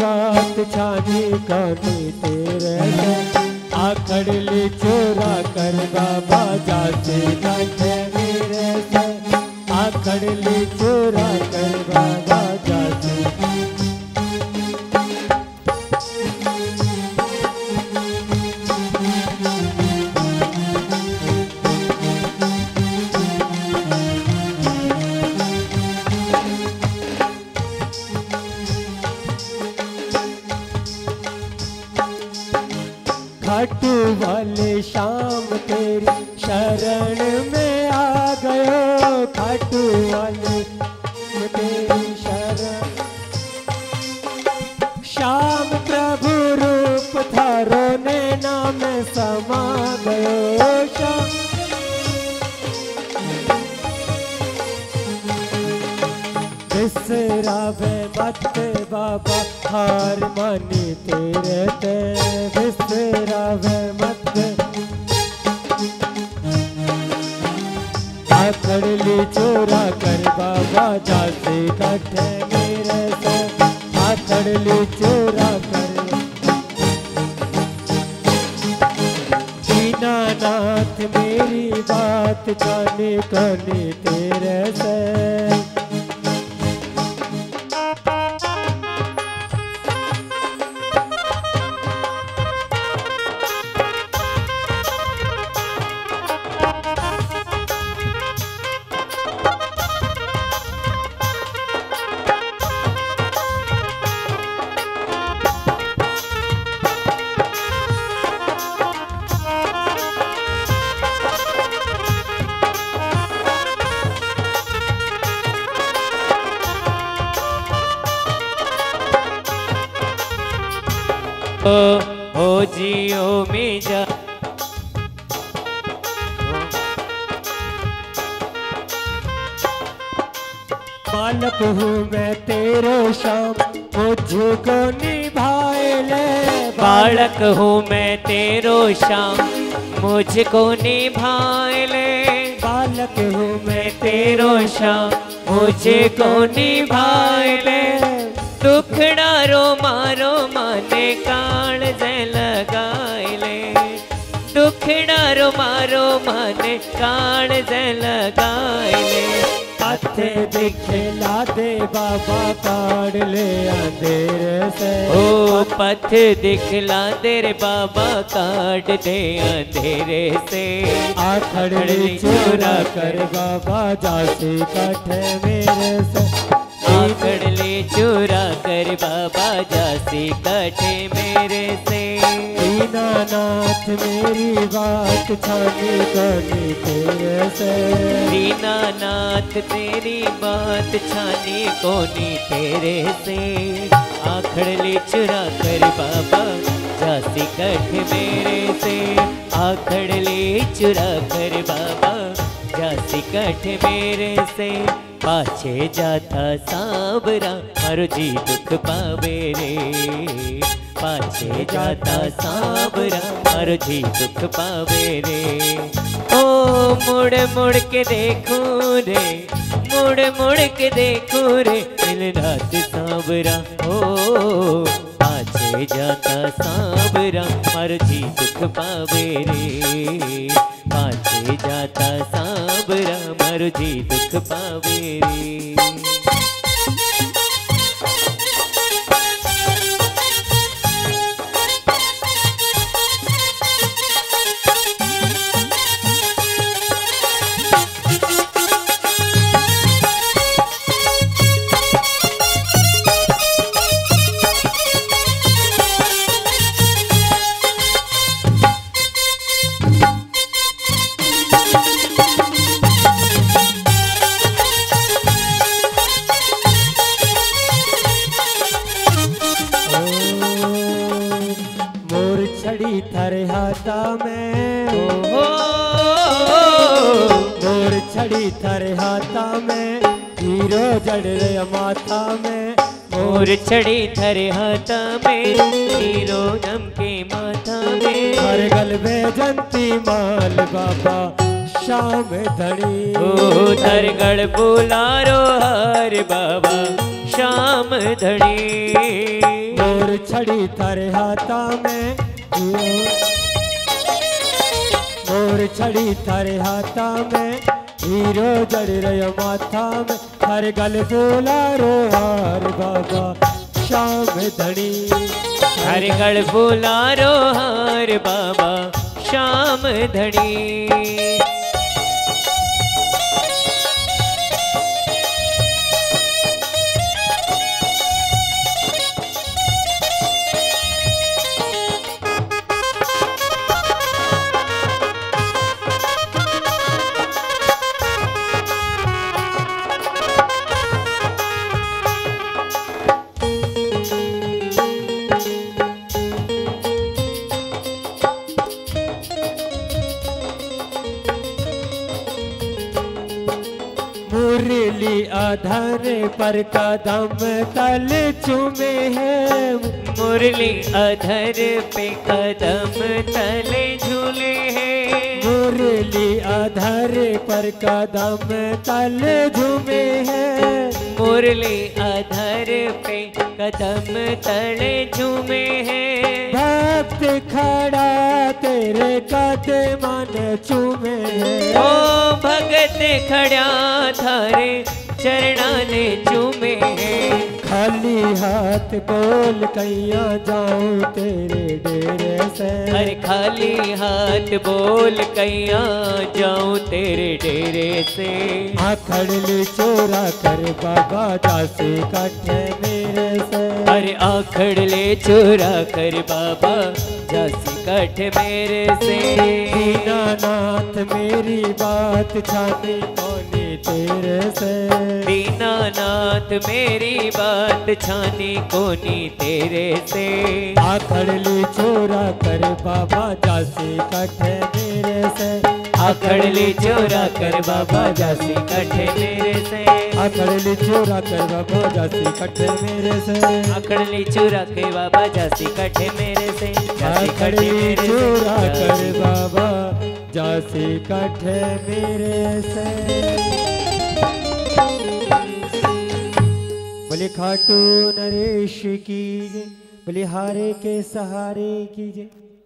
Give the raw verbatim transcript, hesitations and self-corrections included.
रात छाने काटे तेरे आखड़ ले चोरा कर बाबा जाते ना तेरे से आखड़ ले चोरा कर बाबा जाते। खाटू वाले श्याम तेरी शरण में आ गयो खाटू वाले तेरी शरण श्याम प्रभु रूप थारो ने नाम समा गयो श्याम बिसरावे मत बाबा हार मानी तेरे ते बिसरावे मत आखड़ ले चोरा कर बाबा जाते काटे मेरे से आखड़ ले चोरा कर दीनानाथ मेरी बात जाने काने तेरे से ओ जियो में जा बालक हूँ मैं तेरे श्याम मुझको निभाए ले बालक हूँ मैं तेरो श्याम मुझको निभाए ले बालक हूँ मैं तेरो श्याम मुझको निभाए ले दुखड़ा रोमा रोमा ने कान लगाए ले दुखड़ा रोमा रोमा ने कान लगाए ले हाथे दिखला दे बाबा काढ़ ले अंधेरे से ओ पथ दिखला दे रे बाबा काढ़ दे अंधेरे से आखड़ चोरा कर बाबा जाते काटे मेरे से आखड़ ले चोरा कर बाबा जासी काटे मेरे से दीनानाथ मेरी बात छाने काटे तेरे से दीनानाथ तेरी बात छाने कोनी तेरे से आखड़ ले चोरा कर बाबा जासी काटे मेरे से आखड़ ले चोरा कर बाबा जासी काटे मेरे से पाछे जाता सांबरा मारो जी दुख पावे रे पाछे जाता सांबरा मारो जी दुख पावे रे ओ मुड़ मुड़ के देखो रे मुड़ मुड़ के देखो रे मिल रात सांबरा ओ पाछे जाता सांबरा मारो जी दुख पावे रे पाछे जाता सांबरा मारो जी दुख पावे रे। थारे हाथा में मोर छड़ी थारे हाथा में हीरो जड़ रे माथा में मोर छड़ी थारे हाथा में हीरो चमके माथा में हर गल में जंती माल बाबा श्याम धड़ी ओ धरगढ़ बोलारो हर बाबा श्याम धड़ी मोर छड़ी थारे हाथा में, मोर छड़ी थारे हाथा में, हीरो जड़ रयो माथा में, थारे गल बोला रो हार बाबा श्याम धनी, थारे गल बोला रो हार बाबा श्याम धनी। मुरली आधार पर कदम तल चूमे हैं, मुरली आधार पे कदम तल झूले हैं, मुरली आधार पर कदम तल झूमे हैं, मुरली आधार पे कदम तल झूमे हैं, भक्त खड़ा तेरे कदमान चूमे हैं, ओ भगत खड़ा थारे चरणा ने चूमे हैं, खाली हाथ बोल कैया जाऊं तेरे डेरे से, अरे खाली हाथ बोल कैया जाऊं तेरे डेरे से, आखड़ ले चोरा कर बाबा दासी काटे मेरे से, अरे आखड़ ले चोरा कर बाबा दासी काटे मेरे से, दीनानाथ मेरी बात छाने कौन तेरे से, दीनानाथ मेरी बात छानी कोनी तेरे से, आखड़ ले चोरा कर बाबा जासी कटे मेरे से, आखड़ ले चोरा कर बाबा जासी कटे मेरे से, आखड़ ले चोरा कर बाबा जासी कटे मेरे से, आखड़ ले चोरा के बाबा जासी कटे मेरे से, आखड़ ले चोरा कर बाबा जासी कटे मेरे से। बोले खाटू नरेश की जय, बोले हारे के सहारे की जय।